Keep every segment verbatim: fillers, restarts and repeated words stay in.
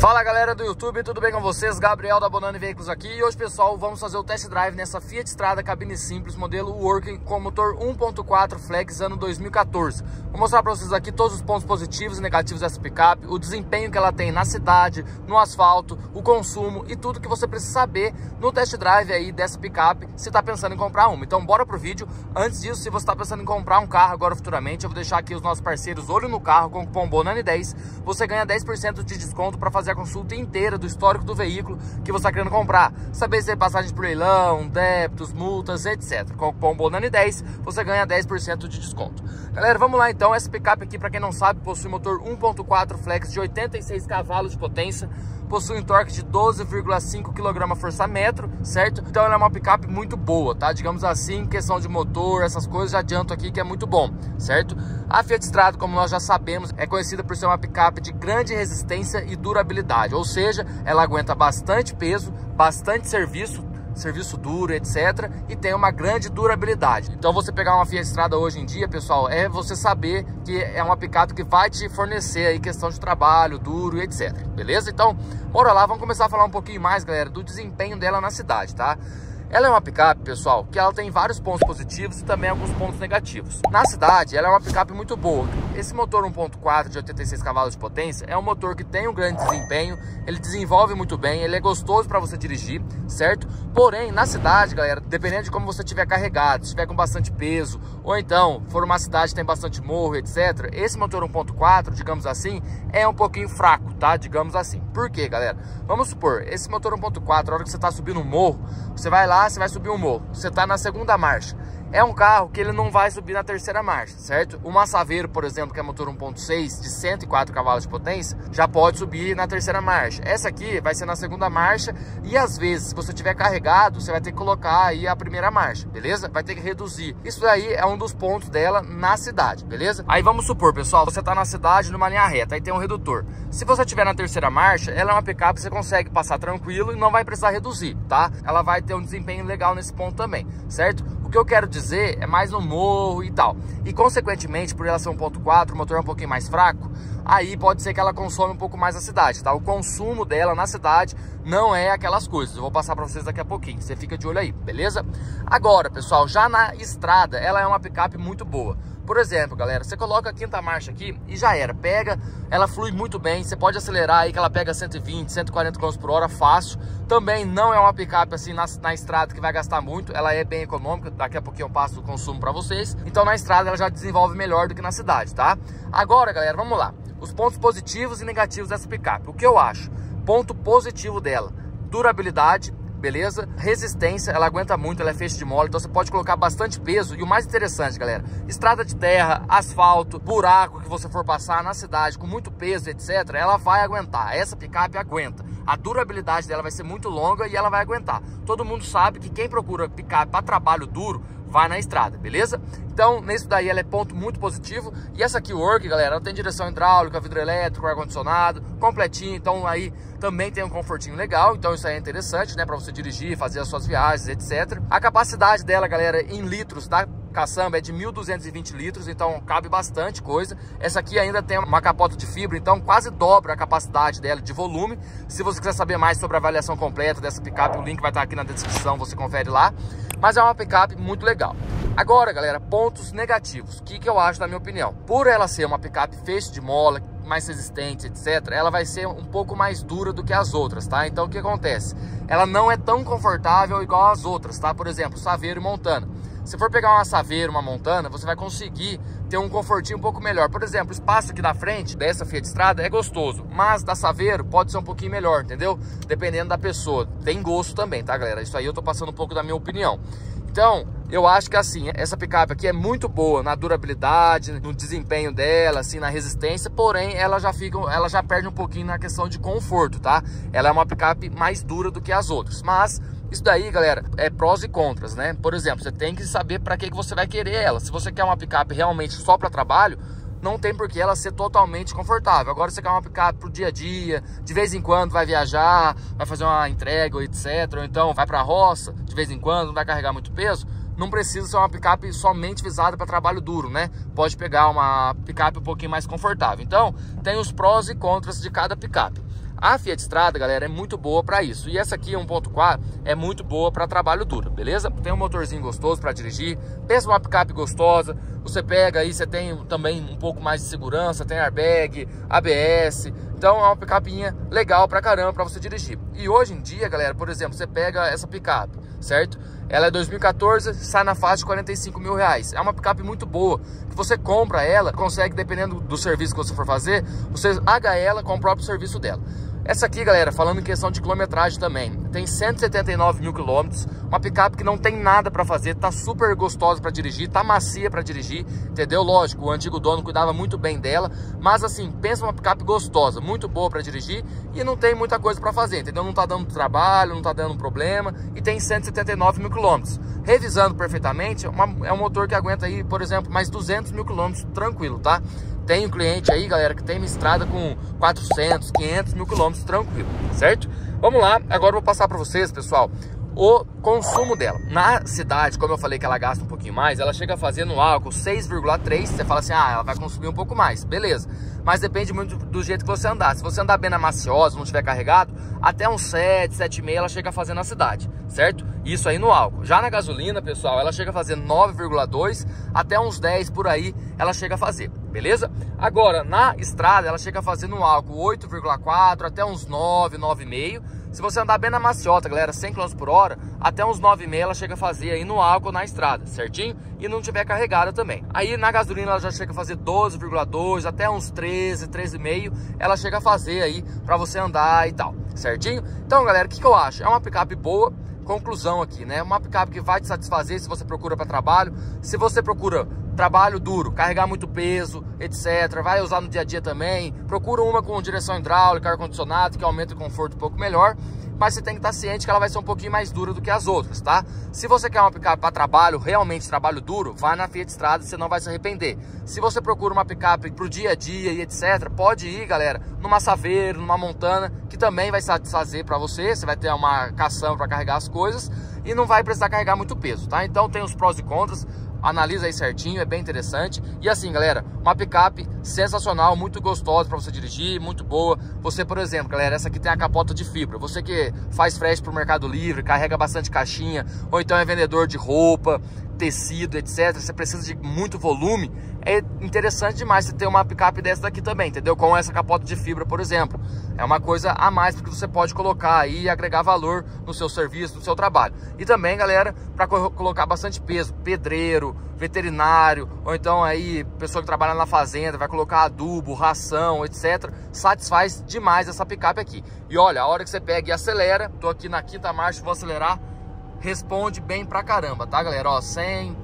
Fala galera do YouTube, tudo bem com vocês? Gabriel da Bonani Veículos aqui. E hoje, pessoal, vamos fazer o test drive nessa Fiat Strada cabine simples, modelo Working, com motor um ponto quatro Flex, ano dois mil e quatorze. Vou mostrar para vocês aqui todos os pontos positivos e negativos dessa picape, o desempenho que ela tem na cidade, no asfalto, o consumo e tudo que você precisa saber no test drive aí dessa picape, se está pensando em comprar uma. Então bora pro vídeo. Antes disso, se você está pensando em comprar um carro agora futuramente, eu vou deixar aqui os nossos parceiros Olho no Carro com o cupom Bonani dez. Você ganha dez por cento de desconto para fazer a consulta inteira do histórico do veículo que você está querendo comprar, saber se tem passagens por leilão, débitos, multas, etcétera. Com o cupom Bonani dez você ganha dez por cento de desconto. Galera, vamos lá então. Essa picape aqui, para quem não sabe, possui motor um ponto quatro Flex de oitenta e seis cavalos de potência, possui um torque de doze vírgula cinco quilograma-força-metro, certo? Então ela é uma picape muito boa, tá? Digamos assim, questão de motor, essas coisas, já adianto aqui que é muito bom, certo? A Fiat Strada, como nós já sabemos, é conhecida por ser uma picape de grande resistência e durabilidade, ou seja, ela aguenta bastante peso, bastante serviço, serviço duro, etcétera, e tem uma grande durabilidade. Então você pegar uma Fiat Strada hoje em dia, pessoal, é você saber que é uma picape que vai te fornecer aí questão de trabalho duro, etcétera. Beleza? Então, bora lá, vamos começar a falar um pouquinho mais, galera, do desempenho dela na cidade, tá? Ela é uma picape, pessoal, que ela tem vários pontos positivos e também alguns pontos negativos. Na cidade, ela é uma picape muito boa. Esse motor um ponto quatro de oitenta e seis cavalos de potência é um motor que tem um grande desempenho, ele desenvolve muito bem, ele é gostoso para você dirigir, certo? Porém, na cidade, galera, dependendo de como você estiver carregado, se estiver com bastante peso, ou então for uma cidade que tem bastante morro, etcétera, esse motor um ponto quatro, digamos assim, é um pouquinho fraco, tá? Digamos assim. Por quê, galera? Vamos supor, esse motor um ponto quatro, a hora que você está subindo um morro, você vai lá, você vai subir um morro, você está na segunda marcha. É um carro que ele não vai subir na terceira marcha, certo? Uma Saveiro, por exemplo, que é motor um ponto seis de cento e quatro cavalos de potência, já pode subir na terceira marcha. Essa aqui vai ser na segunda marcha e às vezes, se você tiver carregado, você vai ter que colocar aí a primeira marcha, beleza? Vai ter que reduzir. Isso daí é um dos pontos dela na cidade, beleza? Aí vamos supor, pessoal, você tá na cidade numa linha reta, aí tem um redutor. Se você tiver na terceira marcha, ela é uma picape que você consegue passar tranquilo e não vai precisar reduzir, tá? Ela vai ter um desempenho legal nesse ponto também, certo? O que eu quero dizer é mais no morro e tal. E consequentemente, por ela ser um ponto quatro, o motor é um pouquinho mais fraco, aí pode ser que ela consome um pouco mais a cidade, tá? O consumo dela na cidade não é aquelas coisas. Eu vou passar para vocês daqui a pouquinho, você fica de olho aí, beleza? Agora, pessoal, já na estrada, ela é uma picape muito boa. Por exemplo, galera, você coloca a quinta marcha aqui e já era, pega, ela flui muito bem, você pode acelerar aí que ela pega cento e vinte, cento e quarenta km por hora fácil. Também não é uma picape assim na, na estrada que vai gastar muito, ela é bem econômica, daqui a pouquinho eu passo o consumo para vocês. Então na estrada ela já desenvolve melhor do que na cidade, tá? Agora, galera, vamos lá, os pontos positivos e negativos dessa picape. O que eu acho? Ponto positivo dela, durabilidade. Beleza? Resistência, ela aguenta muito, ela é feixe de mola, então você pode colocar bastante peso. E o mais interessante, galera, estrada de terra, asfalto, buraco que você for passar na cidade com muito peso, etcétera, ela vai aguentar. Essa picape aguenta. A durabilidade dela vai ser muito longa e ela vai aguentar. Todo mundo sabe que quem procura picape para trabalho duro vai na estrada, beleza? Então, nisso daí ela é ponto muito positivo. E essa aqui, Work, galera, ela tem direção hidráulica, vidro elétrico, ar-condicionado, completinho. Então aí também tem um confortinho legal. Então isso aí é interessante, né? Pra você dirigir, fazer as suas viagens, etcétera. A capacidade dela, galera, em litros, tá? Caçamba é de mil duzentos e vinte litros, então cabe bastante coisa. Essa aqui ainda tem uma capota de fibra, então quase dobra a capacidade dela de volume. Se você quiser saber mais sobre a avaliação completa dessa picape, o link vai estar aqui na descrição, você confere lá. Mas é uma picape muito legal. Agora, galera, pontos negativos. O que, que eu acho, na minha opinião? Por ela ser uma picape feixe de mola, mais resistente, etcétera, ela vai ser um pouco mais dura do que as outras, tá? Então o que acontece? Ela não é tão confortável igual as outras, tá? Por exemplo, Saveiro e Montana. Se for pegar uma Saveiro, uma Montana, você vai conseguir ter um confortinho um pouco melhor. Por exemplo, o espaço aqui da frente dessa Fiat Strada é gostoso, mas da Saveiro pode ser um pouquinho melhor, entendeu? Dependendo da pessoa. Tem gosto também, tá, galera? Isso aí eu tô passando um pouco da minha opinião. Então, eu acho que assim, essa picape aqui é muito boa na durabilidade, no desempenho dela, assim, na resistência, porém ela já fica, ela já perde um pouquinho na questão de conforto, tá? Ela é uma picape mais dura do que as outras, mas isso daí, galera, é prós e contras, né? Por exemplo, você tem que saber para que que você vai querer ela. Se você quer uma picape realmente só para trabalho, não tem por que ela ser totalmente confortável. Agora, você quer uma picape pro dia a dia, de vez em quando vai viajar, vai fazer uma entrega, etcétera. Ou então vai pra roça, de vez em quando, não vai carregar muito peso. Não precisa ser uma picape somente visada para trabalho duro, né? Pode pegar uma picape um pouquinho mais confortável. Então, tem os prós e contras de cada picape. A Fiat Strada, galera, é muito boa para isso. E essa aqui, um ponto quatro, é muito boa para trabalho duro, beleza? Tem um motorzinho gostoso para dirigir, pensa uma picape gostosa. Você pega aí, você tem também um pouco mais de segurança, tem airbag, A B S. Então é uma picapinha legal pra caramba pra você dirigir. E hoje em dia, galera, por exemplo, você pega essa picape, certo? Ela é dois mil e quatorze, sai na faixa de quarenta e cinco mil reais. É uma picape muito boa, que você compra ela, consegue, dependendo do serviço que você for fazer, você paga ela com o próprio serviço dela. Essa aqui, galera, falando em questão de quilometragem também, tem cento e setenta e nove mil quilômetros, uma picape que não tem nada pra fazer, tá super gostosa pra dirigir, tá macia pra dirigir, entendeu? Lógico, o antigo dono cuidava muito bem dela, mas assim, pensa uma picape gostosa, muito boa pra dirigir e não tem muita coisa pra fazer, entendeu? Não tá dando trabalho, não tá dando problema e tem cento e setenta e nove mil quilômetros. Revisando perfeitamente, uma, é um motor que aguenta aí, por exemplo, mais duzentos mil quilômetros tranquilo, tá? Tem um cliente aí, galera, que tem uma Strada com quatrocentos, quinhentos mil quilômetros, tranquilo, certo? Vamos lá, agora eu vou passar para vocês, pessoal, o consumo dela. Na cidade, como eu falei que ela gasta um pouquinho mais, ela chega a fazer no álcool seis vírgula três, você fala assim, ah, ela vai consumir um pouco mais, beleza. Mas depende muito do jeito que você andar. Se você andar bem na maciosa, não estiver carregado, até uns sete, sete vírgula cinco ela chega a fazer na cidade, certo? Isso aí no álcool. Já na gasolina, pessoal, ela chega a fazer nove vírgula dois, até uns dez por aí ela chega a fazer. Beleza? Agora, na Strada, ela chega fazendo um álcool oito vírgula quatro até uns nove, nove vírgula cinco. Se você andar bem na maciota, galera, cem quilômetros por hora, até uns nove vírgula cinco ela chega a fazer aí no álcool na Strada, certinho? E não tiver carregada também. Aí na gasolina ela já chega a fazer doze vírgula dois, até uns treze, treze vírgula cinco. Ela chega a fazer aí pra você andar e tal, certinho? Então, galera, o que, que eu acho? É uma picape boa. Conclusão aqui, né? Uma picape que vai te satisfazer se você procura para trabalho, se você procura trabalho duro, carregar muito peso, etcétera. Vai usar no dia a dia também. Procura uma com direção hidráulica, ar-condicionado, que aumenta o conforto um pouco melhor. Mas você tem que estar ciente que ela vai ser um pouquinho mais dura do que as outras, tá? Se você quer uma picape para trabalho, realmente trabalho duro, vai na Fiat Strada, você não vai se arrepender. Se você procura uma picape pro dia a dia e etcétera, pode ir, galera, numa Saveiro, numa Montana, que também vai satisfazer para você, você vai ter uma cação para carregar as coisas e não vai precisar carregar muito peso, tá? Então tem os prós e contras. Analisa aí certinho, é bem interessante. E assim, galera, uma picape sensacional, muito gostosa para você dirigir, muito boa. Você, por exemplo, galera, essa aqui tem a capota de fibra. Você que faz frete pro Mercado Livre, carrega bastante caixinha, ou então é vendedor de roupa, tecido, etcétera. Você precisa de muito volume. É interessante demais você ter uma picape dessa daqui também, entendeu? Com essa capota de fibra, por exemplo. É uma coisa a mais porque você pode colocar aí e agregar valor no seu serviço, no seu trabalho. E também, galera, para colocar bastante peso, pedreiro, veterinário, ou então aí pessoa que trabalha na fazenda, vai colocar adubo, ração, etcétera. Satisfaz demais essa picape aqui. E olha, a hora que você pega e acelera, tô aqui na quinta marcha, vou acelerar, responde bem pra caramba, tá, galera? Ó, cem...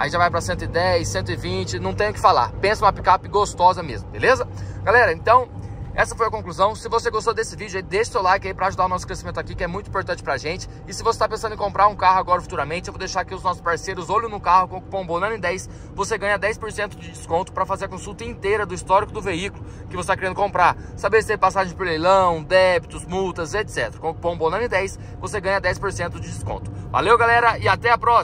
Aí já vai para cento e dez, cento e vinte, não tem o que falar. Pensa uma picape gostosa mesmo, beleza? Galera, então, essa foi a conclusão. Se você gostou desse vídeo, aí, deixa o seu like aí para ajudar o nosso crescimento aqui, que é muito importante pra gente. E se você está pensando em comprar um carro agora futuramente, eu vou deixar aqui os nossos parceiros Olho no Carro com o cupom Bonani dez. Você ganha dez por cento de desconto para fazer a consulta inteira do histórico do veículo que você está querendo comprar. Saber se tem passagem por leilão, débitos, multas, etcétera. Com o cupom Bonani dez, você ganha dez por cento de desconto. Valeu, galera, e até a próxima!